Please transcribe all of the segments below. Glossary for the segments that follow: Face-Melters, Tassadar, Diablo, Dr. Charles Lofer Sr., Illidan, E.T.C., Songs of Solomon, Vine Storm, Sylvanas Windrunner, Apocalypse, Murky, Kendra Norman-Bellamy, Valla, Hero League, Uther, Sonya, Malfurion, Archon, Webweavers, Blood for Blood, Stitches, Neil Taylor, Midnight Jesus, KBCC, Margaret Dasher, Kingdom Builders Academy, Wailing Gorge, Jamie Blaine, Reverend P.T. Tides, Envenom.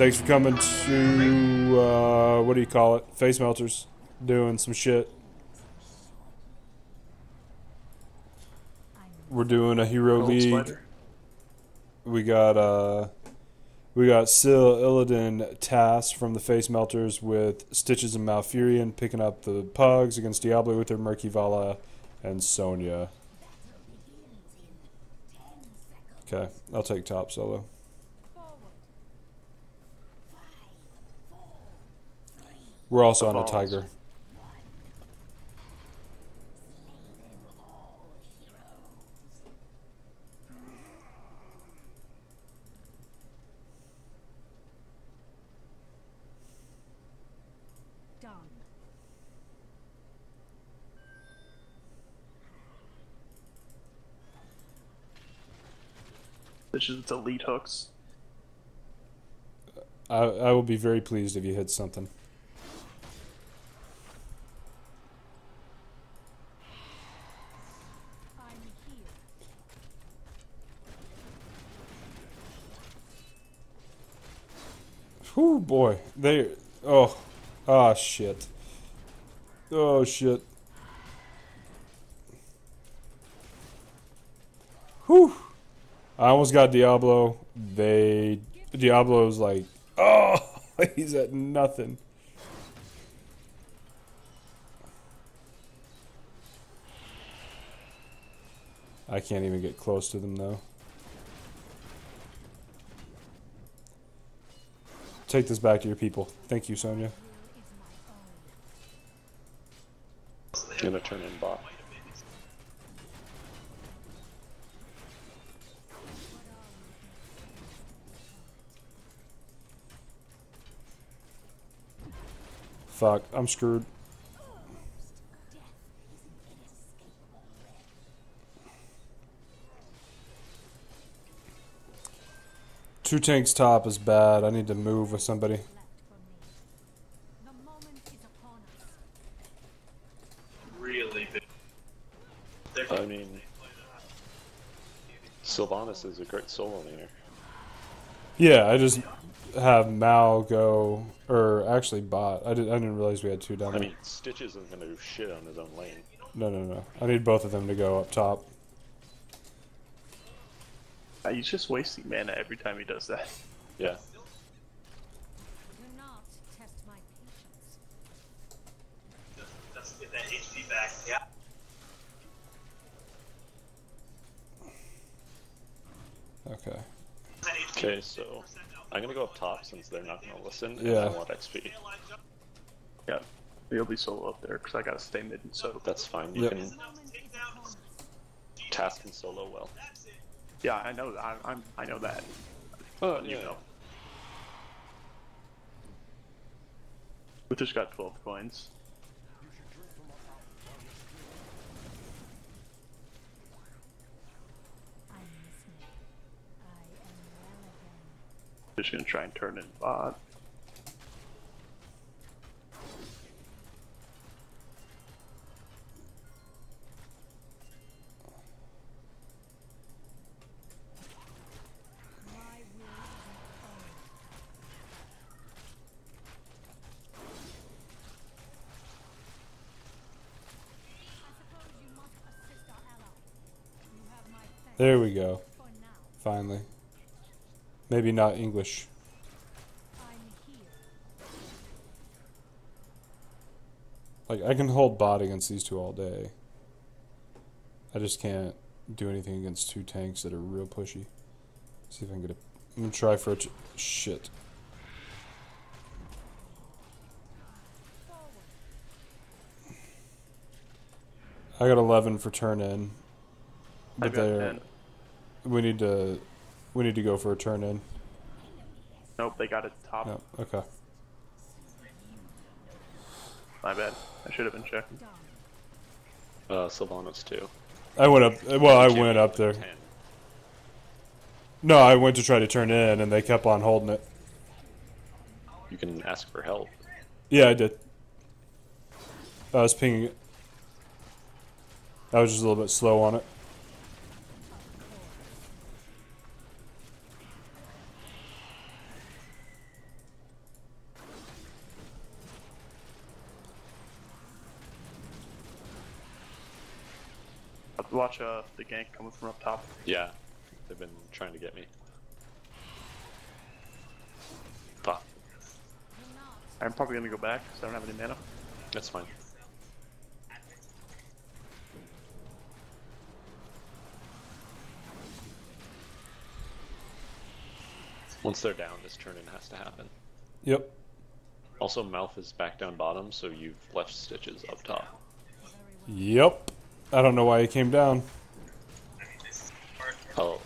Thanks for coming to, what do you call it? Face-Melters. Doing some shit. We're doing a Hero League. We got Illidan Tass from the Face-Melters with Stitches and Malfurion picking up the pugs against Diablo, Uther, Murky, Valla, and Sonya. Okay, I'll take top solo. We're also on a tiger. It's elite hooks. I will be very pleased if you hit something. I'm here. Whew, boy. They. Oh. Ah, shit. Oh, shit. Whew. I almost got Diablo. Diablo was like, oh, he's at nothing. I can't even get close to them though. Take this back to your people. Thank you, Sonya. Gonna turn in bot. Fuck, I'm screwed. Two tanks top is bad. I need to move with somebody. Really big. I mean, Sylvanas is a great solo laner. Yeah, I just have Mal go, or actually bot. I didn't realize we had two down there. I mean, Stitches isn't gonna do shit on his own lane. No. I need both of them to go up top. He's just wasting mana every time he does that. Yeah. Do not test my patience. Just get that HP back. Yeah. Okay. Okay, so I'm gonna go up top since they're not gonna listen. And yeah. I want XP. Yeah, they'll be solo up there because I gotta stay mid and solo. That's fine. You can task and solo well. Yeah, I know. I know that. Oh, yeah. You know. Uther's got 12 coins. Just gonna try and turn in bot. There we go. Finally. Maybe not English. Like, I can hold bot against these two all day. I just can't do anything against two tanks that are real pushy. Let's see if I can get a... I'm gonna try for a... Shit. I got 11 for turn in. But they're... We need to go for a turn in. Nope, they got it top. Nope, okay. My bad. I should have been checking. Sylvanas too. I went up. Well, I went up there. 10. No, I went to try to turn in, and they kept on holding it. You can ask for help. Yeah, I did. I was pinging it. I was just a little bit slow on it. Watch the gank coming from up top. Yeah, they've been trying to get me. Fuck. I'm probably gonna go back because I don't have any mana. That's fine. Once they're down, this turn-in has to happen. Yep. Also, Malf is back down bottom, so you've left Stitches up top. Yep. I don't know why he came down. Oh.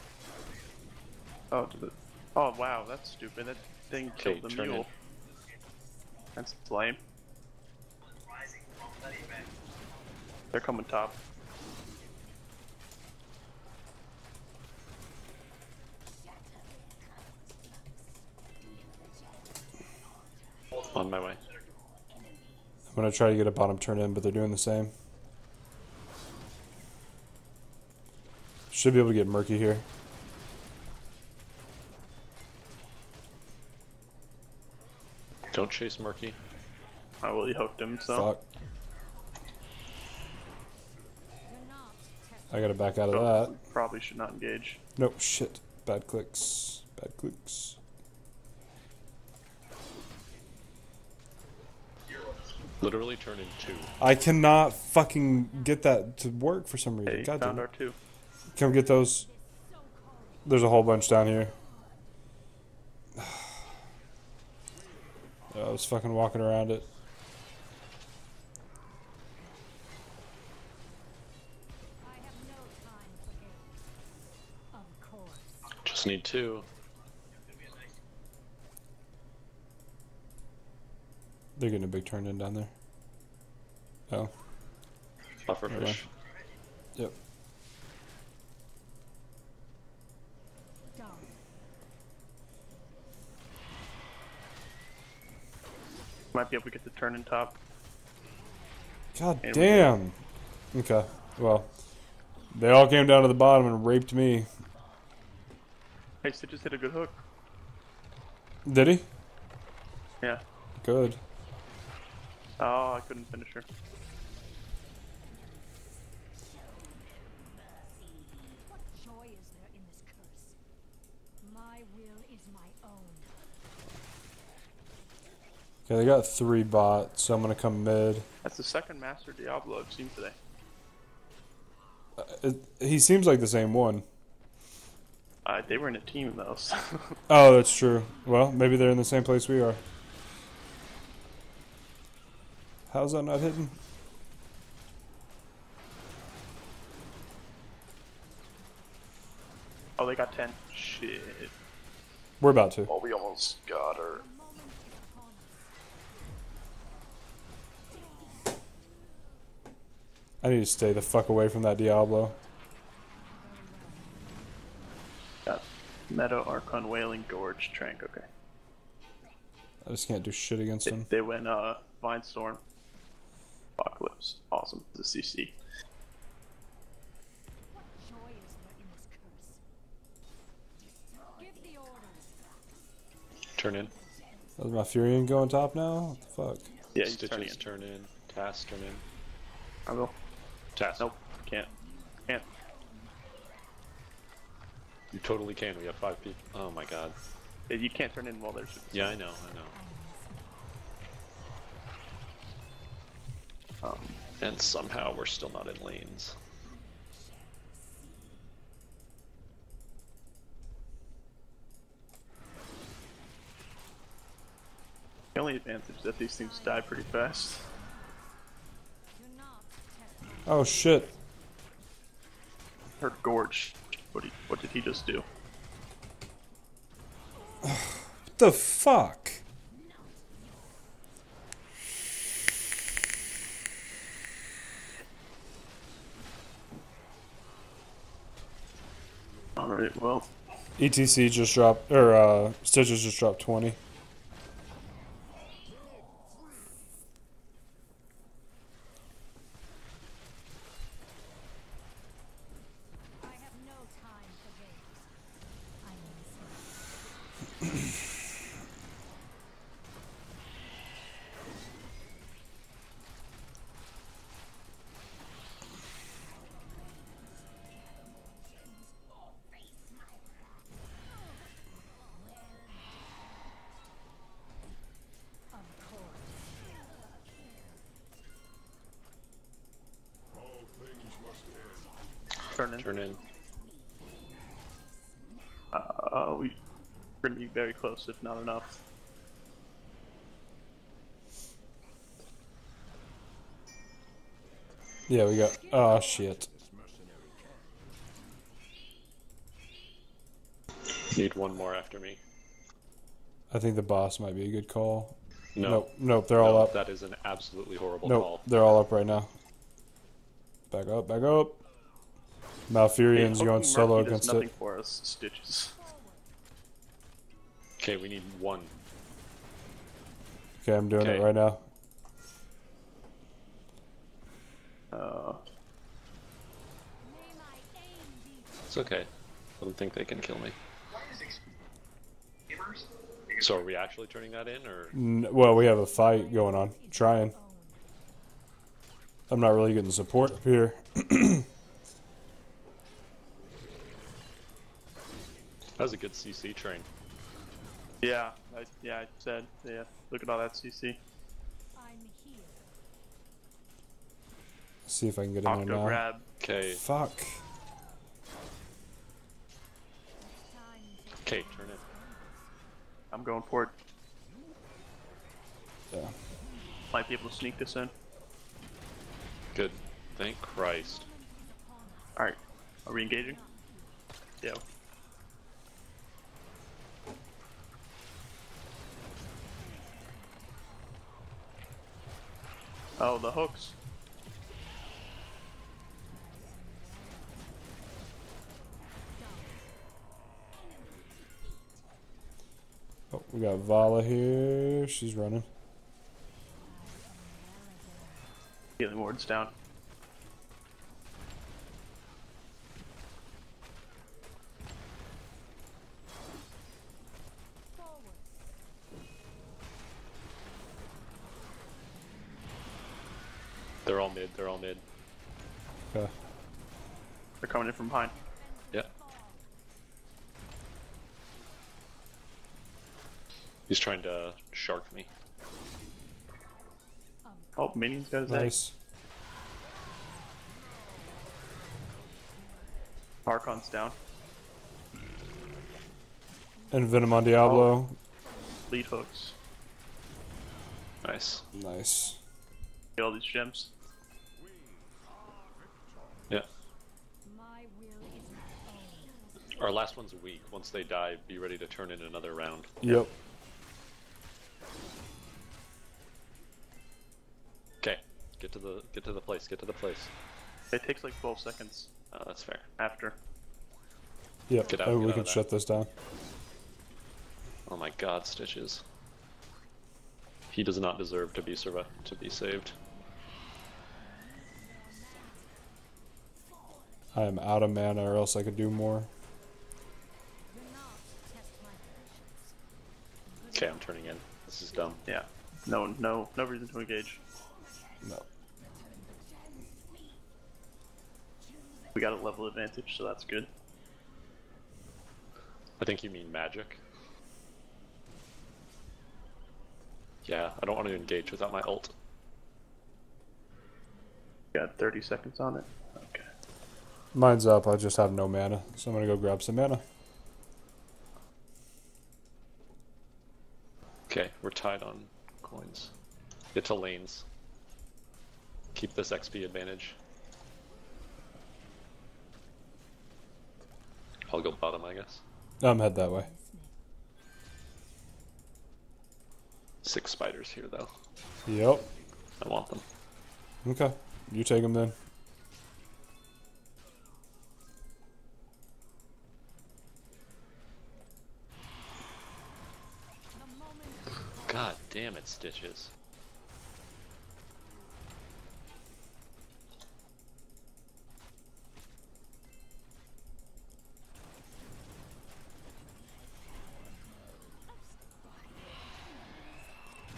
Oh, oh wow, that's stupid. That thing killed the mule. That's lame. They're coming top. On my way. I'm gonna try to get a bottom turn in, but they're doing the same. Should be able to get Murky here. Don't chase Murky. I will, he hooked him, so. Fuck. I gotta back out of that. Probably should not engage. Nope, shit. Bad clicks. Bad clicks. Literally turn in 2. I cannot fucking get that to work for some reason. Hey, God found our 2. Come get those. There's a whole bunch down here. I was fucking walking around it. Just need 2. They're getting a big turn in down there. Oh. Pufferfish. Yep. Might be able to get the turn in top. God damn. Okay. Well, they all came down to the bottom and raped me. Hey, Stitches hit a good hook. Did he? Yeah. Good. Oh, I couldn't finish her. What joy is there in this curse? My will is my own. Okay, they got 3 bots, so I'm gonna come mid. That's the second Master Diablo I've seen today. He seems like the same one. They were in a team, though, so. Oh, that's true. Well, maybe they're in the same place we are. How's that not hitting? Oh, they got 10. Shit. We're about to. Oh, we almost got her. I need to stay the fuck away from that Diablo. Got Meadow, Archon, Wailing Gorge, Trank, okay. I just can't do shit against them. They went, Vine Storm. Apocalypse. Awesome. The CC. What joy is there in this curse? Give the orders. Turn in. Does Malfurion go on top now? What the fuck? Yeah, Stitches turn in. Tass turn in. I will. Tass. Nope. Can't. Can't. You totally can. We have 5 people. Oh my god. Yeah, you can't turn in while there's. Yeah, I know. I know. And somehow we're still not in lanes. The only advantage is that these things die pretty fast. Oh shit. Her gorge. What did he just do? What the fuck? Alright, well. ETC just dropped, or Stitches just dropped 20. I have no time for games. turn in. We're gonna be very close, if not enough. Yeah, we got. Oh shit. Need one more after me. I think the boss might be a good call. No. Nope, they're all up. That is an absolutely horrible call. They're all up right now. Back up, back up. Malfurion's going solo against it. Nothing for us, Stitches. Okay, we need one. Okay, I'm doing it right now. It's okay. I don't think they can kill me. So are we actually turning that in, or? Well, we have a fight going on. Trying. I'm not really getting support up here. That was a good CC train. Yeah, I said, yeah. Look at all that CC. I'm here. See if I can get in there now. Grab. Okay. Fuck. Okay, turn it. I'm going for it. Yeah. Might be able to sneak this in. Good. Thank Christ. Alright. Are we engaging? Yeah. Oh, the hooks. Oh, we got Valla here. She's running. Healing ward's down. They're all mid. They're all mid. Okay. They're coming in from behind. Yeah. He's trying to shark me. Oh, minion's got his egg. Nice. Archon's down. Envenom on Diablo. Lead hooks. Nice. Nice. Get all these gems. Yeah. Our last one's weak. Once they die, be ready to turn in another round. Yep. Get to the place. Get to the place. It takes like 12 seconds. That's fair. After. Yep. Get out, we can shut this down. Oh my God, Stitches. He does not deserve to be saved. I am out of mana, or else I could do more. Okay, I'm turning in. This is dumb. Yeah. No reason to engage. No. We got a level advantage, so that's good. I think you mean magic. Yeah, I don't want to engage without my ult. Got 30 seconds on it. Okay. Mine's up, I just have no mana, so I'm gonna go grab some mana. Okay, we're tied on coins. Get to lanes. Keep this XP advantage. I'll go bottom, I guess. I'm head that way. 6 spiders here, though. Yep. I want them. Okay. You take them, then. God damn it, Stitches.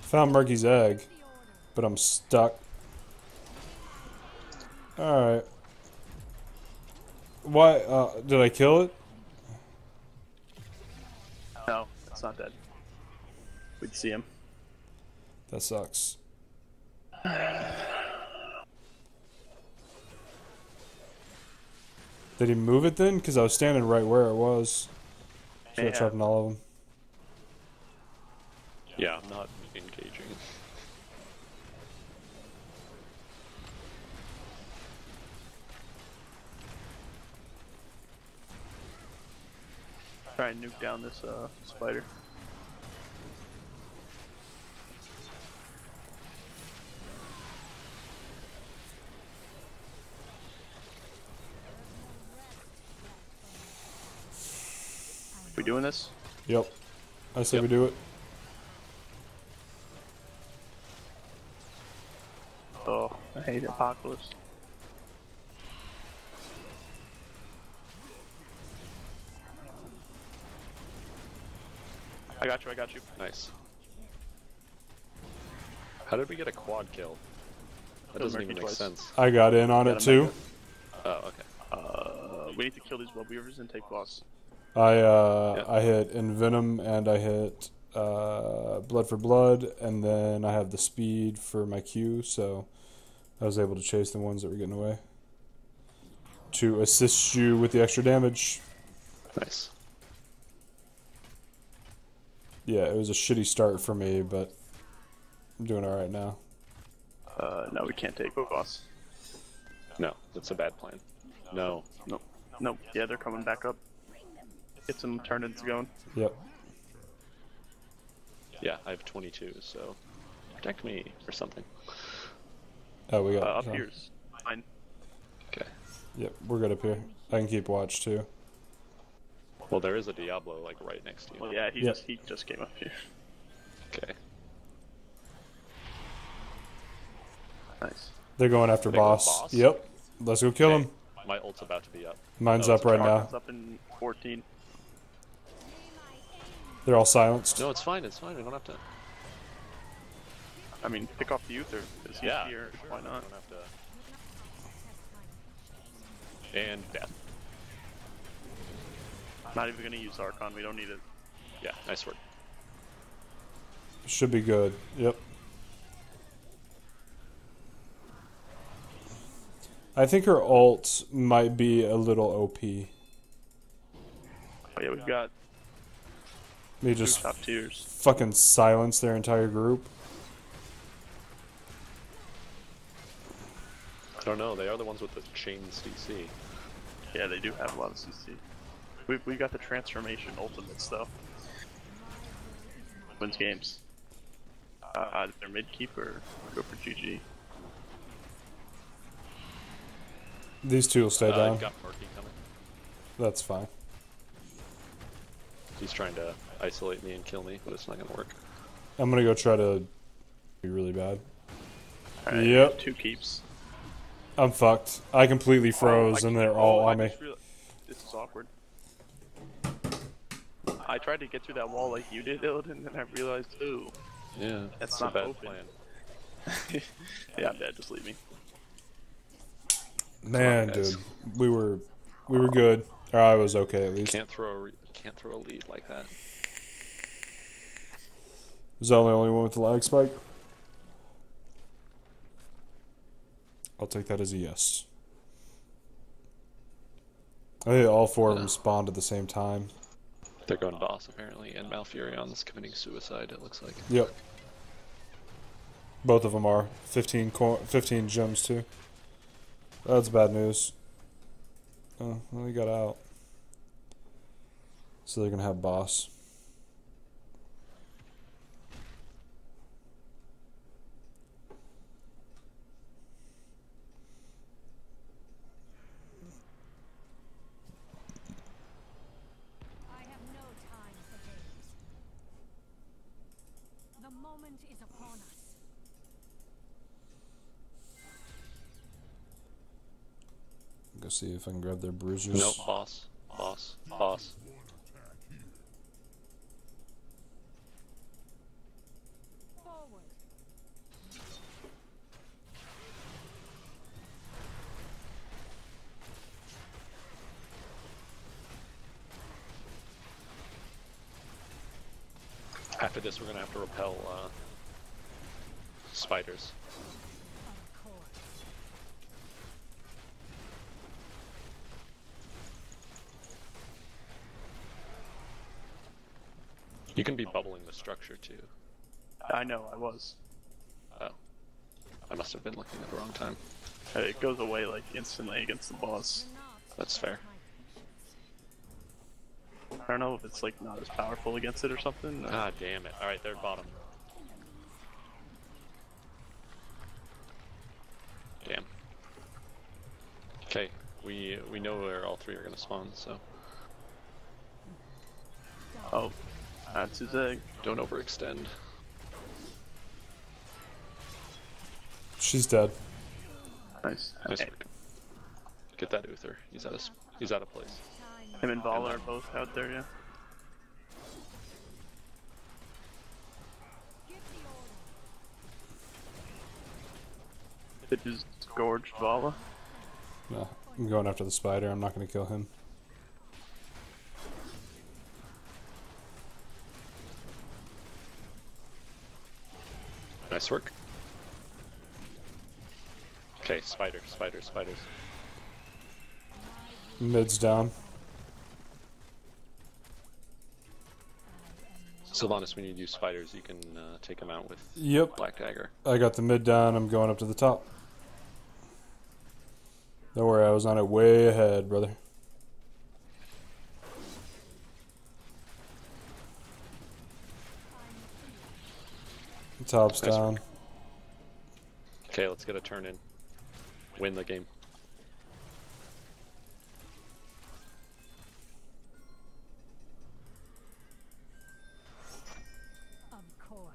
Found Murky's egg, but I'm stuck. Alright. Why? Did I kill it? No, it's not dead. We'd see him. That sucks. Did he move it then? Because I was standing right where it was. Should have tried all of them. Yeah, I'm not engaging. Try and nuke down this spider. We doing this? Yep. I say we do it. Oh, I hate Apocalypse. I got you, I got you. Nice. How did we get a quad kill? That doesn't even make sense. I got in on it too. Oh, okay. We need to kill these Webweavers and take boss. I hit Envenom and I hit Blood for Blood, and then I have the speed for my Q, so I was able to chase the ones that were getting away to assist you with the extra damage. Nice. Yeah, it was a shitty start for me, but I'm doing alright now. No, we can't take boss. No, that's a bad plan. No. Nope. Nope. Yeah, they're coming back up. Get some turn-ins going. Yep. Yeah, I have 22, so protect me or something. Oh, we got up here's mine. Okay. Yep, we're good up here. I can keep watch too. Well, there is a Diablo like right next to you. Well, yeah, he just came up here. Okay. Nice. They're going after boss. Yep. Let's go kill him. My ult's about to be up. Mine's up right now. Mine's up in 14. They're all silenced. No, it's fine. It's fine. We don't have to. I mean, pick off the Uther. Yeah, sure. Why not? We don't have to. And death. Not even gonna use Archon. We don't need it. Yeah, nice work. Should be good. Yep. I think her ult might be a little OP. Oh yeah, we've got. They just fucking silence their entire group. I don't know, they are the ones with the chain CC. Yeah, they do have a lot of CC. We've got the transformation ultimates though. Wins games. They're mid keeper, go for GG. These two will stay down. Got Murky coming. That's fine. He's trying to isolate me and kill me, but it's not gonna work. I'm gonna go try to be really bad. Right, yep. Two keeps. I'm fucked. I completely froze and they're all on me. This is awkward. I tried to get through that wall like you did, Illidan, and then I realized, ooh. Yeah, that's not a bad open. Plan. Yeah, I'm dead. Just leave me. Man, dude. We were good. Or I was okay, at least. Can't throw a lead like that. Is that the only one with the lag spike? I'll take that as a yes. I think all four of them spawned at the same time. They're going boss apparently, and Malfurion's committing suicide, it looks like. Yep. Both of them are. 15 gems too. That's bad news. Oh, well, he got out. So they're gonna have boss. I have no time for games. The moment is upon us. Go see if I can grab their bruisers. No, boss. Boss. Boss. After this, we're gonna have to repel spiders. You can be bubbling the structure too. I know, I was. Oh. I must have been looking at the wrong time. It goes away like instantly against the boss. That's fair. I don't know if it's like not as powerful against it or something. Or... ah, damn it. Alright, they're bottom. Damn. Okay, we know where all three are gonna spawn, so. Oh, that's his egg. Don't overextend. She's dead. Nice. Nice work. Get that Uther. He's out of place. Him and Valla are both out there, yeah. It just gorged Valla. No, I'm going after the spider. I'm not going to kill him. Nice work. Okay, spiders. Mid's down. Sylvanas, we need you spiders. You can take them out with Black Dagger. I got the mid down. I'm going up to the top. Don't worry, I was on it way ahead, brother. The top's down. Okay, let's get a turn in. Win the game. Of course.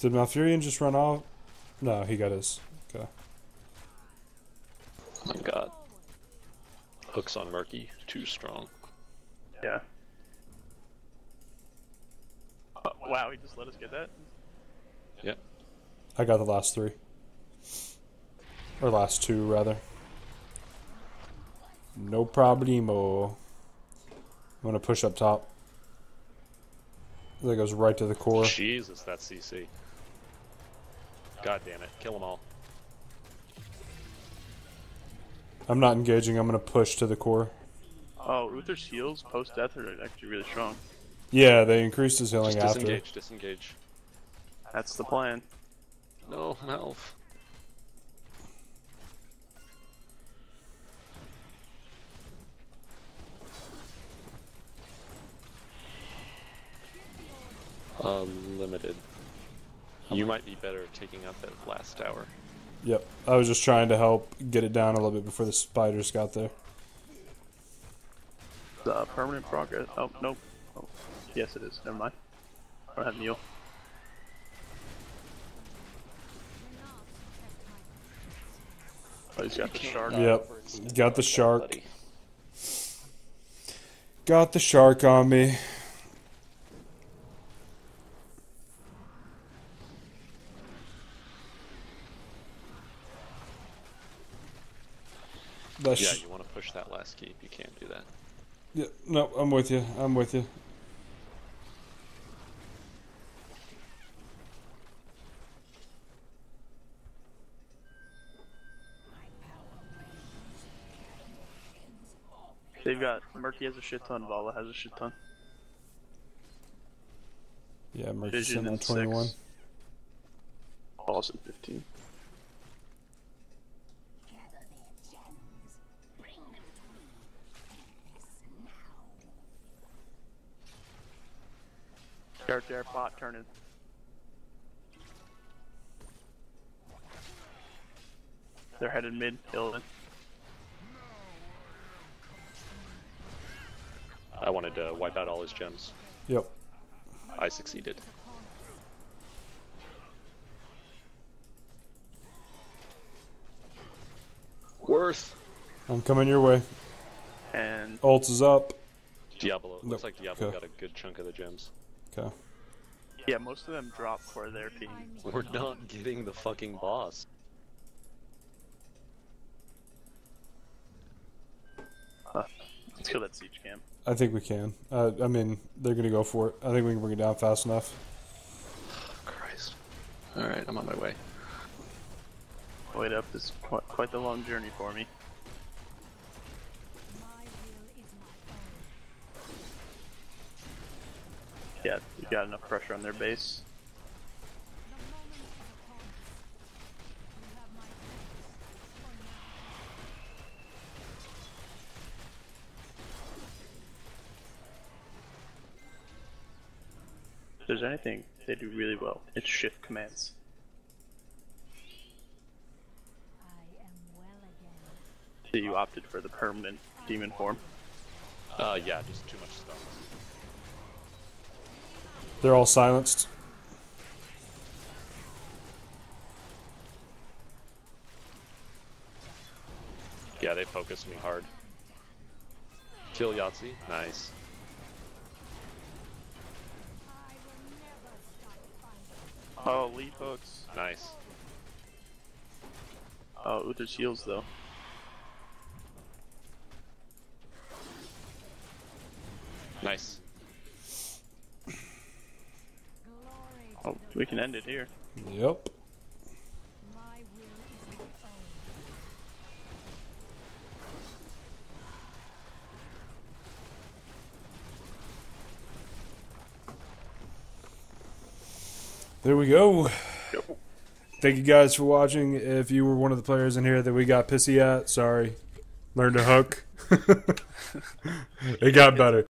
Did Malfurion just run off? No, he got his. Okay. Oh my god. Hooks on Murky. Too strong. Yeah. Wow, he just let us get that? Yep. I got the last three. Or last two, rather. No problemo. I'm gonna push up top. That goes right to the core. Jesus, that's CC. God damn it. Kill them all. I'm not engaging. I'm gonna push to the core. Oh, Uther's heals post-death are actually really strong. Yeah, they increased his healing after. Disengage. That's the plan. No, health. Limited. You might be better at taking out that last tower. Yep, I was just trying to help get it down a little bit before the spiders got there. Permanent progress. Oh, nope. Oh, yes, it is. Never mind. I don't have Neil. Oh, he's got the shark. Yep. Got the shark. Got the shark on me. That's yeah, you want to push that last keep. You can't do that. Yeah, no, I'm with you. They've got Murky has a shit ton, Valla has a shit ton. Yeah, Murky's sitting on 21. Valla's at 15. Start there, pot turning. They're headed mid, Illidan. I wanted to wipe out all his gems. Yep. I succeeded. Worth! I'm coming your way. And... ult is up. Diablo. Nope. Looks like Diablo got a good chunk of the gems. Okay. Yeah, most of them drop for their team. We're not getting the fucking boss. Let's kill that siege camp. I think we can. I mean, they're gonna go for it. I think we can bring it down fast enough. Christ. Alright, I'm on my way. Way up is quite the long journey for me. Yeah, you got enough pressure on their base. If there's anything they do really well, it's shift commands. So you opted for the permanent demon form? Yeah, just too much stuff. They're all silenced. Yeah, they focused me hard. Kill Yahtzee. Nice. Oh, lead hooks. Nice. Oh, Uther shields though. Nice. Oh, we can end it here. Yep. There we go. Yep. Thank you guys for watching. If you were one of the players in here that we got pissy at, sorry. Learn to hook. It got better.